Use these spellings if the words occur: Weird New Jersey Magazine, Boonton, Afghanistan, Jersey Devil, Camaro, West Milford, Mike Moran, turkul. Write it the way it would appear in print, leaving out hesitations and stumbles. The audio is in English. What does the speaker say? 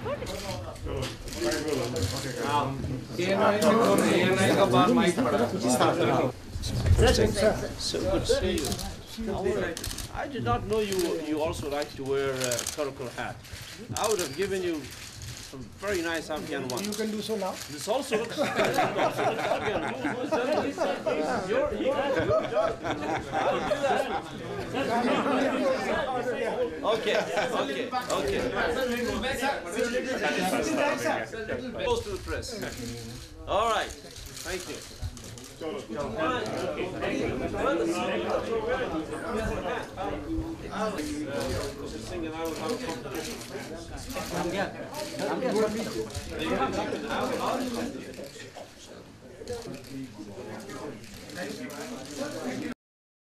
I did not know you also like to wear turkul hat. I would have given you some very nice Afghan one. You can do so now. This also looks Afghan. Who's done this? Your job. Okay. Close to the press. All right. Thank you. Thank you.